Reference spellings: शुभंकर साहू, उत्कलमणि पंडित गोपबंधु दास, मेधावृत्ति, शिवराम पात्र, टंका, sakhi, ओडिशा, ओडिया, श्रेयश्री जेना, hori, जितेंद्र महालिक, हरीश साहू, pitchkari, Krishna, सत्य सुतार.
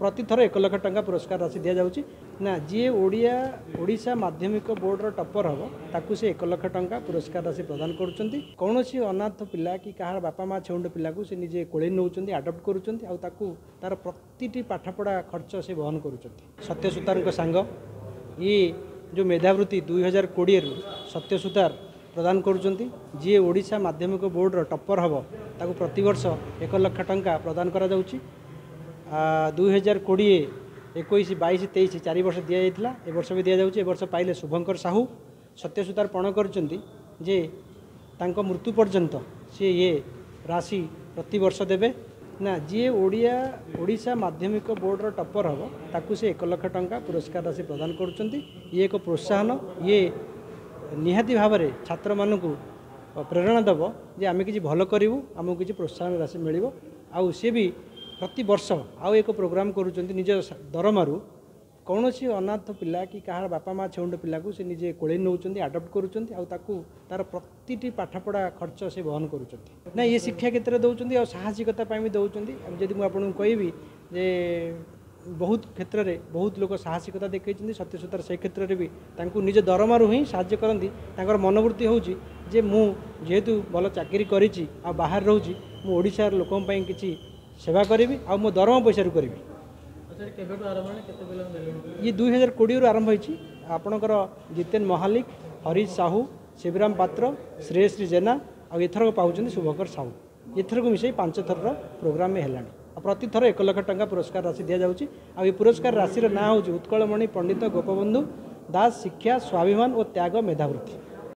प्रति थर 1 लाख टंका पुरस्कार राशि दि जाऊँगी ना जी ओडिया ओडिशा माध्यमिक बोर्डर टपर हम ताकू से 1 लाख टंका पुरस्कार राशि प्रदान करुँच। कौन अनाथ पिला कि कह बापा माँ छेउंड पिला से निजे कोले नौकर आडप्ट करुँच तार प्रति पाठपढ़ा खर्च से बहन करुँच। सत्य सुतार सांग ये जो मेधावृत्ति 2020 रु सत्य सुतार प्रदान करुँच जी ओडिशा माध्यमिक बोर्डर टपर हम ताकू प्रतिवर्ष 1 लाख टंका प्रदान करा जाउची। 2020, 2021, 2022, 2023 चार वर्ष दि जाता ए वर्ष भी दि जाऊँगी। ए वर्ष पाइले शुभंकर साहू सत्यसुतार पण कर मृत्यु पर्यंत सी ये राशि प्रतिवर्ष देवे ना जी ओडिया ओडिशा माध्यमिक बोर्डर टपर हम ताकू से 1 लाख टंका पुरस्कार राशि प्रदान करुँच। ये एक प्रोत्साहन ये निहाती भाव में छात्र मान प्रेरणा देव जे आम कि भल करूँ आमको किसी प्रोत्साहन राशि मिल आउ सी भी प्रति वर्ष आउ एक प्रोग्राम करुँच निज दरमारू कौन अनाथ पिला कि कह बापा माँ छेउंड पिला से निजे कोले नौकर आडप्ट करुँच तार प्रति पाठपढ़ा खर्च से बहन करुँच ना। ये शिक्षा क्षेत्र दौरान और साहसिकता भी दौरान जब मुझे कहबी जे बहुत क्षेत्र में बहुत लोग साहसिकता देखते सत्यसुतार से क्षेत्र में भी निज दरमारू ही साज्य करती मनोवृत्ति होजे मु जेहेतु भल चाकरी कर बाहर रोची मु ओडिशार लोक कि सेवा करी आ मो दरमा पैसा करी। ये 2020 रु आरंभ होती आपणकर जितेंद्र महालिक, हरीश साहू, शिवराम पात्र, श्रेयश्री जेना आ एथरक पाँच शुभंकर साहू एथरक मिसई 5 थर प्रोग्राम है प्रति थर 1 लाख टंका पुरस्कार राशि दि जाऊँगी। आ पुरस्कार राशि ना हूँ उत्कलमणि पंडित गोपबंधु दास शिक्षा स्वाभिमान और त्याग मेधावृत्ति।